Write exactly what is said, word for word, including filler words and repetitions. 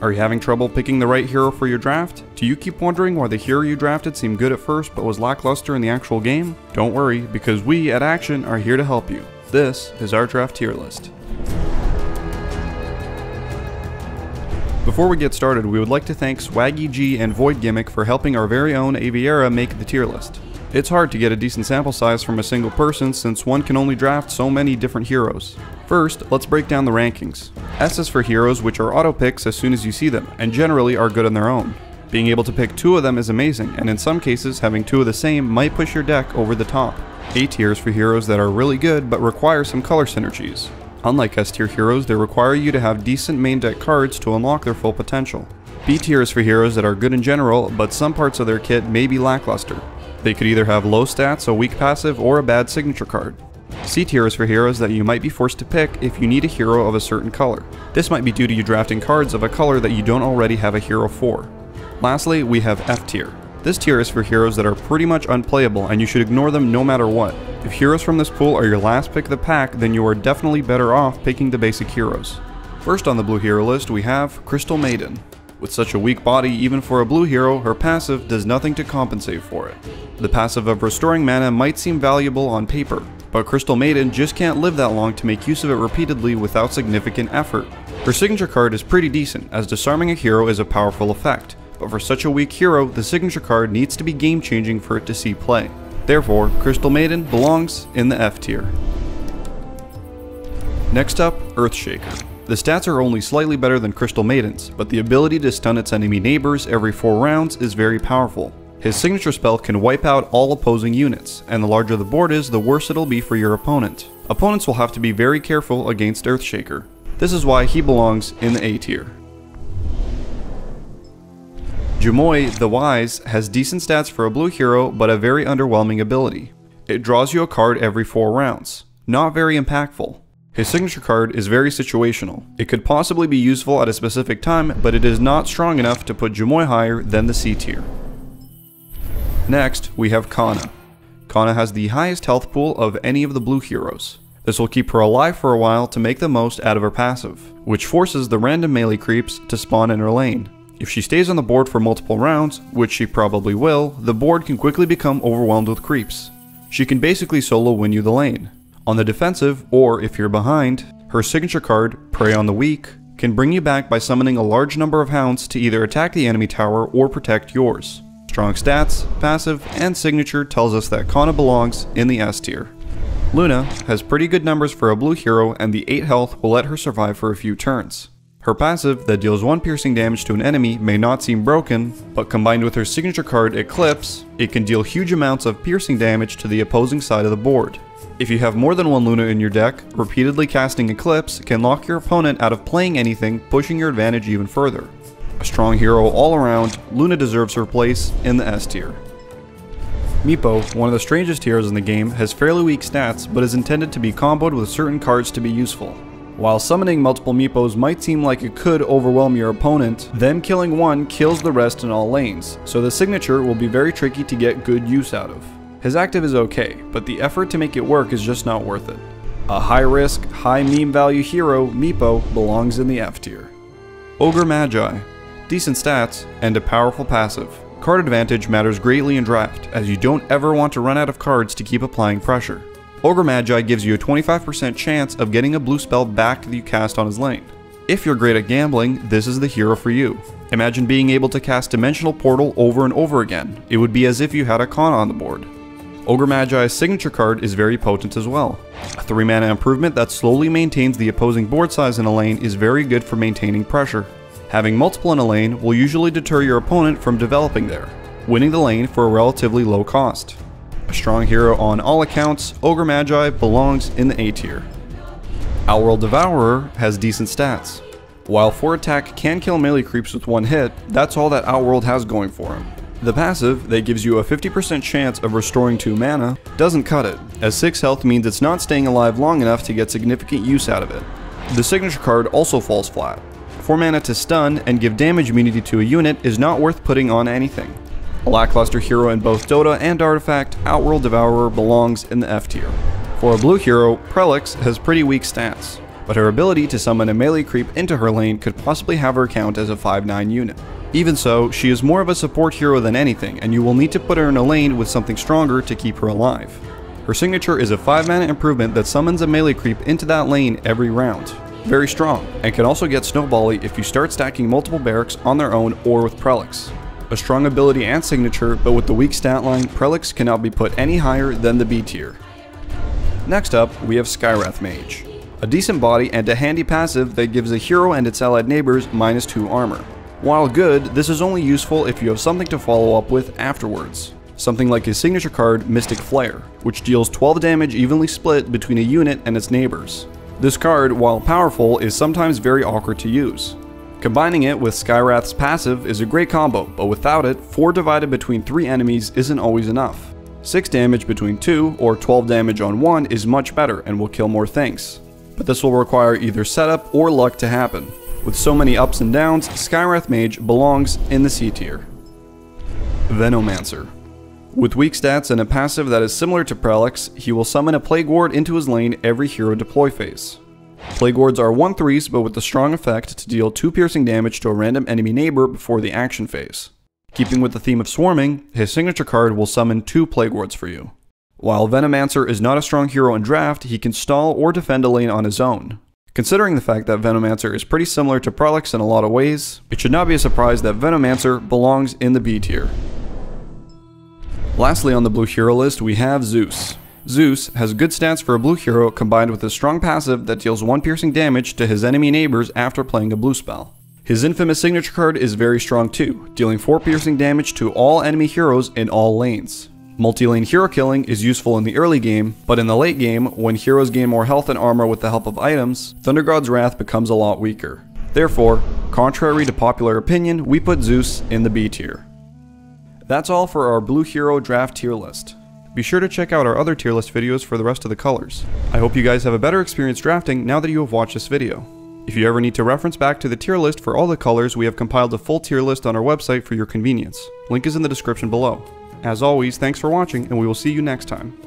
Are you having trouble picking the right hero for your draft? Do you keep wondering why the hero you drafted seemed good at first but was lackluster in the actual game? Don't worry, because we at Action are here to help you. This is our draft tier list. Before we get started, we would like to thank Swaggy G and Void Gimmick for helping our very own Aviera make the tier list. It's hard to get a decent sample size from a single person since one can only draft so many different heroes. First, let's break down the rankings. S is for heroes which are auto picks as soon as you see them, and generally are good on their own. Being able to pick two of them is amazing, and in some cases having two of the same might push your deck over the top. A tier is for heroes that are really good but require some color synergies. Unlike S tier heroes, they require you to have decent main deck cards to unlock their full potential. B tier is for heroes that are good in general, but some parts of their kit may be lackluster. They could either have low stats, a weak passive, or a bad signature card. C tier is for heroes that you might be forced to pick if you need a hero of a certain color. This might be due to you drafting cards of a color that you don't already have a hero for. Lastly, we have F tier. This tier is for heroes that are pretty much unplayable and you should ignore them no matter what. If heroes from this pool are your last pick of the pack, then you are definitely better off picking the basic heroes. First on the blue hero list we have Crystal Maiden. With such a weak body, even for a blue hero, her passive does nothing to compensate for it. The passive of restoring mana might seem valuable on paper, but Crystal Maiden just can't live that long to make use of it repeatedly without significant effort. Her signature card is pretty decent, as disarming a hero is a powerful effect, but for such a weak hero, the signature card needs to be game-changing for it to see play. Therefore, Crystal Maiden belongs in the F tier. Next up, Earthshaker. The stats are only slightly better than Crystal Maiden's, but the ability to stun its enemy neighbors every four rounds is very powerful. His signature spell can wipe out all opposing units, and the larger the board is, the worse it'll be for your opponent. Opponents will have to be very careful against Earthshaker. This is why he belongs in the A tier. Jumoi, the Wise, has decent stats for a blue hero, but a very underwhelming ability. It draws you a card every four rounds. Not very impactful. His signature card is very situational. It could possibly be useful at a specific time, but it is not strong enough to put Jumoi higher than the C tier. Next, we have Kanna. Kanna has the highest health pool of any of the blue heroes. This will keep her alive for a while to make the most out of her passive, which forces the random melee creeps to spawn in her lane. If she stays on the board for multiple rounds, which she probably will, the board can quickly become overwhelmed with creeps. She can basically solo win you the lane. On the defensive, or if you're behind, her signature card, Prey on the Weak, can bring you back by summoning a large number of hounds to either attack the enemy tower or protect yours. Strong stats, passive, and signature tells us that Kanna belongs in the S tier. Luna has pretty good numbers for a blue hero, and the eight health will let her survive for a few turns. Her passive that deals one piercing damage to an enemy may not seem broken, but combined with her signature card, Eclipse, it can deal huge amounts of piercing damage to the opposing side of the board. If you have more than one Luna in your deck, repeatedly casting Eclipse can lock your opponent out of playing anything, pushing your advantage even further. A strong hero all around, Luna deserves her place in the S tier. Meepo, one of the strangest heroes in the game, has fairly weak stats but is intended to be comboed with certain cards to be useful. While summoning multiple Meepos might seem like it could overwhelm your opponent, them killing one kills the rest in all lanes, so the signature will be very tricky to get good use out of. His active is okay, but the effort to make it work is just not worth it. A high-risk, high-meme-value hero, Meepo, belongs in the F tier. Ogre Magi. Decent stats, and a powerful passive. Card advantage matters greatly in draft, as you don't ever want to run out of cards to keep applying pressure. Ogre Magi gives you a twenty-five percent chance of getting a blue spell back that you cast on his lane. If you're great at gambling, this is the hero for you. Imagine being able to cast Dimensional Portal over and over again. It would be as if you had a Kanna on the board. Ogre Magi's signature card is very potent as well. A three mana improvement that slowly maintains the opposing board size in a lane is very good for maintaining pressure. Having multiple in a lane will usually deter your opponent from developing there, winning the lane for a relatively low cost. A strong hero on all accounts, Ogre Magi belongs in the A tier. Outworld Devourer has decent stats. While four attack can kill melee creeps with one hit, that's all that Outworld has going for him. The passive, that gives you a fifty percent chance of restoring two mana, doesn't cut it, as six health means it's not staying alive long enough to get significant use out of it. The signature card also falls flat. four mana to stun and give damage immunity to a unit is not worth putting on anything. A lackluster hero in both Dota and Artifact, Outworld Devourer belongs in the F tier. For a blue hero, Prelix has pretty weak stats. but her ability to summon a melee creep into her lane could possibly have her count as a five nine unit. Even so, she is more of a support hero than anything, and you will need to put her in a lane with something stronger to keep her alive. Her signature is a five mana improvement that summons a melee creep into that lane every round. Very strong, and can also get snowbally if you start stacking multiple barracks on their own or with Prelix. A strong ability and signature, but with the weak stat line, Prelix cannot be put any higher than the B tier. Next up, we have Skywrath Mage. A decent body and a handy passive that gives a hero and its allied neighbors minus two armor. While good, this is only useful if you have something to follow up with afterwards. Something like his signature card, Mystic Flare, which deals twelve damage evenly split between a unit and its neighbors. This card, while powerful, is sometimes very awkward to use. Combining it with Skywrath's passive is a great combo, but without it, four divided between three enemies isn't always enough. six damage between two or twelve damage on one is much better and will kill more things. But this will require either setup or luck to happen. With so many ups and downs, Skywrath Mage belongs in the C tier. Venomancer. With weak stats and a passive that is similar to Prelix, he will summon a Plague Ward into his lane every hero deploy phase. Plague Wards are one threes but with the strong effect to deal two piercing damage to a random enemy neighbor before the action phase. Keeping with the theme of swarming, his signature card will summon two Plague Wards for you. While Venomancer is not a strong hero in draft, he can stall or defend a lane on his own. Considering the fact that Venomancer is pretty similar to Prelix in a lot of ways, it should not be a surprise that Venomancer belongs in the B tier. Lastly on the blue hero list, we have Zeus. Zeus has good stats for a blue hero combined with a strong passive that deals one piercing damage to his enemy neighbors after playing a blue spell. His infamous signature card is very strong too, dealing four piercing damage to all enemy heroes in all lanes. Multi-lane hero killing is useful in the early game, but in the late game, when heroes gain more health and armor with the help of items, Thunder God's Wrath becomes a lot weaker. Therefore, contrary to popular opinion, we put Zeus in the B tier. That's all for our blue hero draft tier list. Be sure to check out our other tier list videos for the rest of the colors. I hope you guys have a better experience drafting now that you have watched this video. If you ever need to reference back to the tier list for all the colors, we have compiled a full tier list on our website for your convenience. Link is in the description below. As always, thanks for watching, and we will see you next time.